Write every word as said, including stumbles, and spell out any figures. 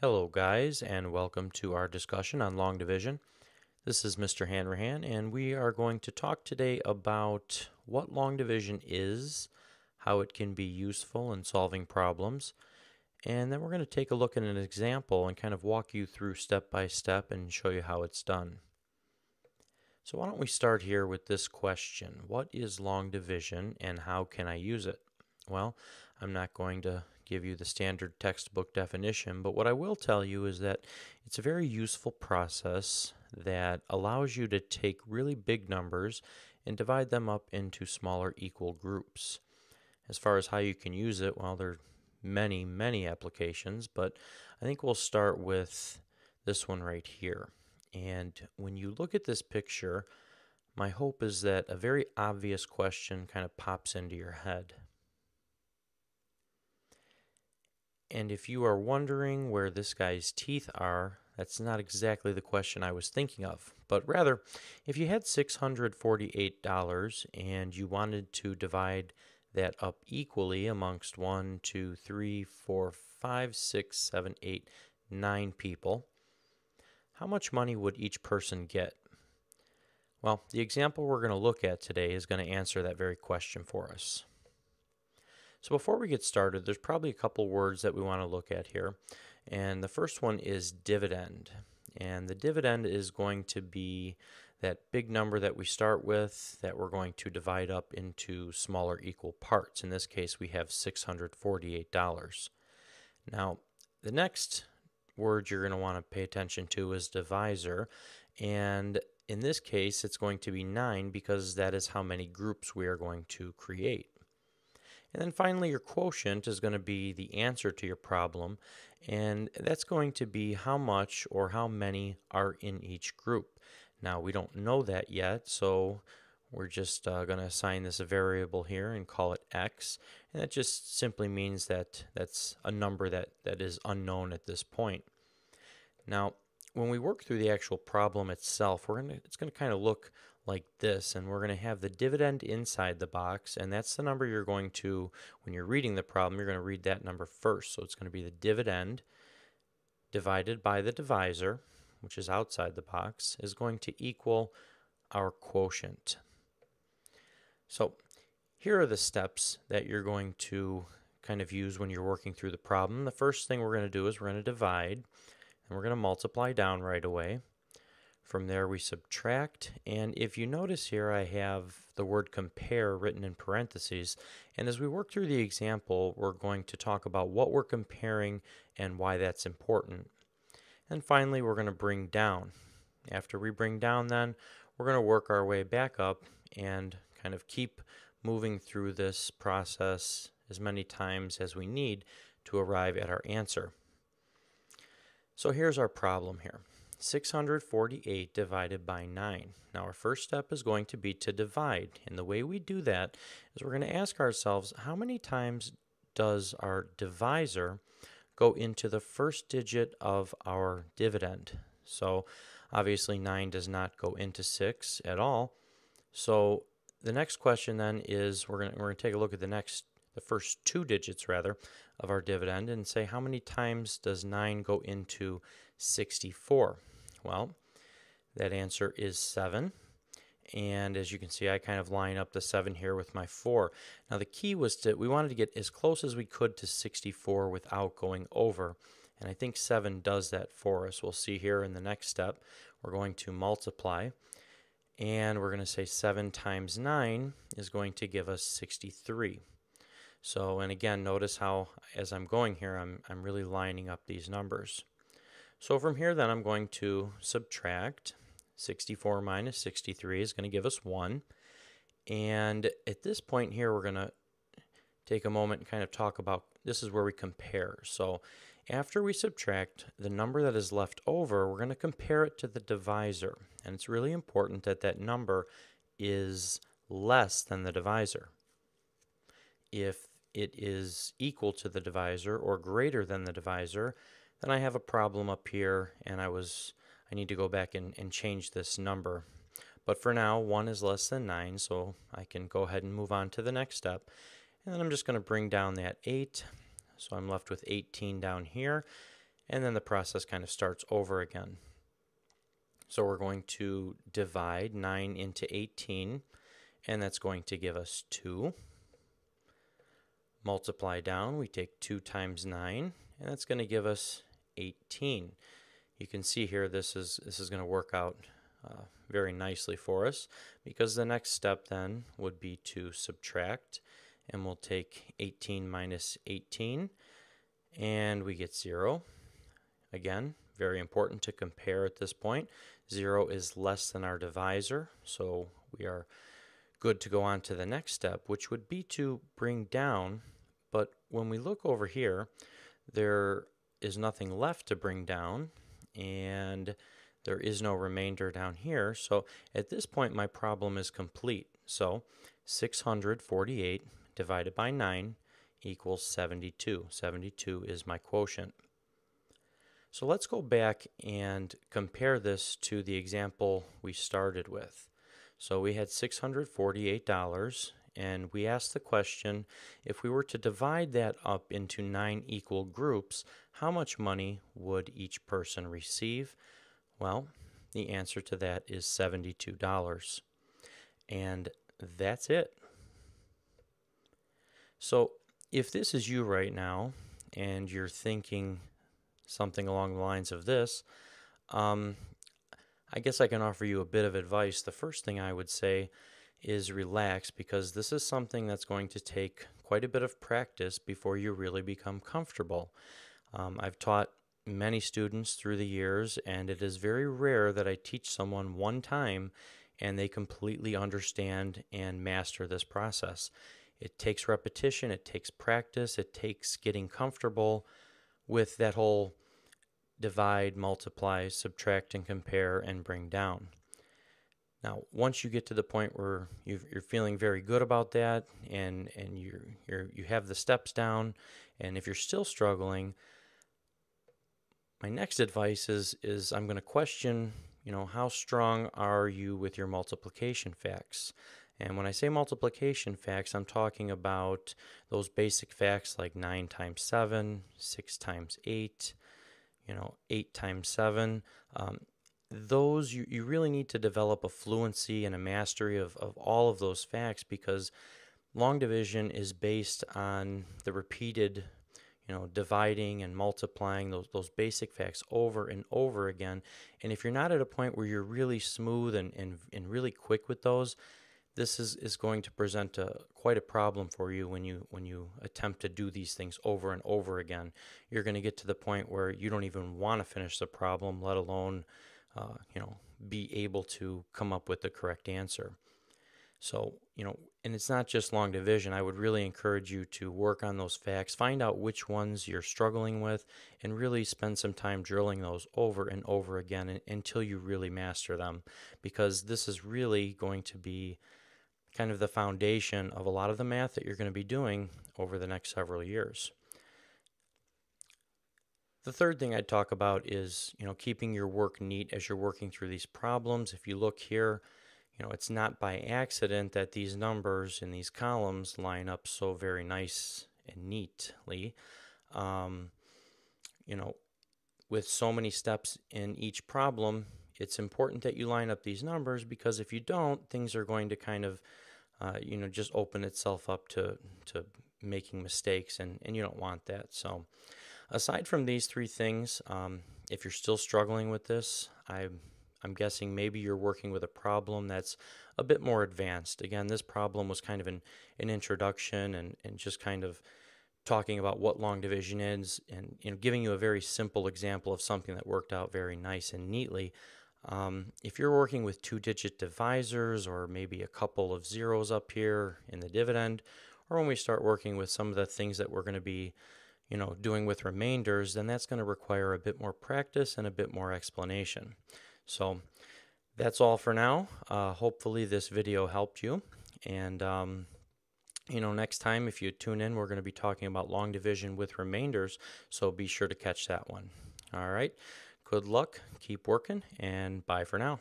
Hello guys, and welcome to our discussion on long division. This is Mister Hanrahan, and we are going to talk today about what long division is, how it can be useful in solving problems, and then we're going to take a look at an example and kind of walk you through step by step and show you how it's done. So why don't we start here with this question: what is long division and how can I use it? Well, I'm not going to give you the standard textbook definition, but what I will tell you is that it's a very useful process that allows you to take really big numbers and divide them up into smaller equal groups. As far as how you can use it, well, there are many, many applications, but I think we'll start with this one right here. And when you look at this picture, my hope is that a very obvious question kind of pops into your head. And if you are wondering where this guy's teeth are, that's not exactly the question I was thinking of. But rather, if you had six hundred forty-eight dollars and you wanted to divide that up equally amongst one, two, three, four, five, six, seven, eight, nine people, how much money would each person get? Well, the example we're going to look at today is going to answer that very question for us. So before we get started, there's probably a couple words that we want to look at here. And the first one is dividend. And the dividend is going to be that big number that we start with that we're going to divide up into smaller equal parts. In this case, we have six hundred forty-eight dollars. Now, the next word you're going to want to pay attention to is divisor. And in this case, it's going to be nine because that is how many groups we are going to create. And then finally, your quotient is going to be the answer to your problem, and that's going to be how much or how many are in each group. Now, we don't know that yet, so we're just uh, going to assign this a variable here and call it x, and that just simply means that that's a number that, that is unknown at this point. Now, when we work through the actual problem itself, we're gonna, it's going to kind of look like this, and we're going to have the dividend inside the box, and that's the number you're going to, when you're reading the problem, you're going to read that number first. So it's going to be the dividend divided by the divisor, which is outside the box, is going to equal our quotient. So here are the steps that you're going to kind of use when you're working through the problem. The first thing we're going to do is we're going to divide, and we're going to multiply down right away. From there, we subtract, and if you notice here, I have the word compare written in parentheses, and as we work through the example, we're going to talk about what we're comparing and why that's important. And finally, we're going to bring down. After we bring down, then, we're going to work our way back up and kind of keep moving through this process as many times as we need to arrive at our answer. So here's our problem here. six hundred forty-eight divided by nine. Now our first step is going to be to divide, and the way we do that is we're going to ask ourselves, how many times does our divisor go into the first digit of our dividend? So obviously nine does not go into six at all. So the next question then is we're going to, we're going to take a look at the next the first two digits rather of our dividend and say, how many times does nine go into sixty-four? Well, that answer is seven, and as you can see, I kind of line up the seven here with my four. Now the key was to, we wanted to get as close as we could to sixty-four without going over, and I think seven does that for us. We'll see here in the next step, we're going to multiply, and we're going to say seven times nine is going to give us sixty-three. So, and again, notice how as I'm going here, I'm, I'm really lining up these numbers. So from here then I'm going to subtract. sixty-four minus sixty-three is going to give us one. And at this point here we're going to take a moment and kind of talk about, this is where we compare. So after we subtract, the number that is left over, we're going to compare it to the divisor. And it's really important that that number is less than the divisor. If it is equal to the divisor or greater than the divisor, then I have a problem up here, and I was I need to go back and, and change this number. But for now, one is less than nine, so I can go ahead and move on to the next step. And then I'm just going to bring down that eight, so I'm left with eighteen down here. and then the process kind of starts over again. So we're going to divide nine into eighteen, and that's going to give us two. Multiply down, we take two times nine, and that's going to give us eighteen. You can see here this is, this is going to work out uh, very nicely for us, because the next step then would be to subtract, and we'll take eighteen minus eighteen, and we get zero. Again, very important to compare at this point. Zero is less than our divisor, so we are good to go on to the next step, which would be to bring down, but when we look over here, there is nothing left to bring down, and there is no remainder down here, so at this point my problem is complete. So six hundred forty-eight divided by nine equals seventy-two. seventy-two is my quotient. So let's go back and compare this to the example we started with. So we had six hundred forty-eight dollars, and we asked the question, if we were to divide that up into nine equal groups, how much money would each person receive? Well, the answer to that is seventy-two dollars. And that's it. So if this is you right now, and you're thinking something along the lines of this, um, I guess I can offer you a bit of advice. The first thing I would say is relax, because this is something that's going to take quite a bit of practice before you really become comfortable. Um, I've taught many students through the years, and it is very rare that I teach someone one time and they completely understand and master this process. It takes repetition, it takes practice, it takes getting comfortable with that whole divide, multiply, subtract, and compare, and bring down. Now, once you get to the point where you've, you're feeling very good about that, and, and you're, you're, you have the steps down, and if you're still struggling, my next advice is, is I'm going to question, you know, how strong are you with your multiplication facts? And when I say multiplication facts, I'm talking about those basic facts like nine times seven, six times eight, you know, eight times seven. Um, those, you, you really need to develop a fluency and a mastery of, of all of those facts, because long division is based on the repeated, you know, dividing and multiplying those, those basic facts over and over again. And if you're not at a point where you're really smooth and, and, and really quick with those, this is, is going to present a, quite a problem for you when you when you attempt to do these things over and over again. You're going to get to the point where you don't even want to finish the problem, let alone uh, you know, be able to come up with the correct answer. So, you know, and it's not just long division. I would really encourage you to work on those facts, find out which ones you're struggling with, and really spend some time drilling those over and over again and, until you really master them, because this is really going to be kind of the foundation of a lot of the math that you're going to be doing over the next several years. The third thing I'd talk about is, you know, keeping your work neat as you're working through these problems. If you look here, you know, it's not by accident that these numbers in these columns line up so very nice and neatly. Um, you know, with so many steps in each problem, it's important that you line up these numbers, because if you don't, things are going to kind of, uh, you know, just open itself up to, to making mistakes, and, and you don't want that. So aside from these three things, um, if you're still struggling with this, I'm I'm guessing maybe you're working with a problem that's a bit more advanced. Again, this problem was kind of an, an introduction and, and just kind of talking about what long division is, and, you know, giving you a very simple example of something that worked out very nice and neatly. Um, if you're working with two-digit divisors, or maybe a couple of zeros up here in the dividend, or when we start working with some of the things that we're going to be, you know, doing with remainders, then that's going to require a bit more practice and a bit more explanation. So that's all for now. Uh, hopefully this video helped you. And, um, you know, next time if you tune in, we're going to be talking about long division with remainders, so be sure to catch that one. All right, good luck, keep working, and bye for now.